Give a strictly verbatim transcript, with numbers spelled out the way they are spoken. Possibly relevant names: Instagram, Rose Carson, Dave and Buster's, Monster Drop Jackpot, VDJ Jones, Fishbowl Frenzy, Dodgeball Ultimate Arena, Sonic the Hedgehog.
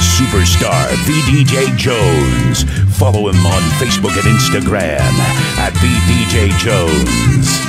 superstar V D J Jones. Follow him on Facebook and Instagram at V D J Jones.